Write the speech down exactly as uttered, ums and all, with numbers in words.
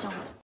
xong rồi.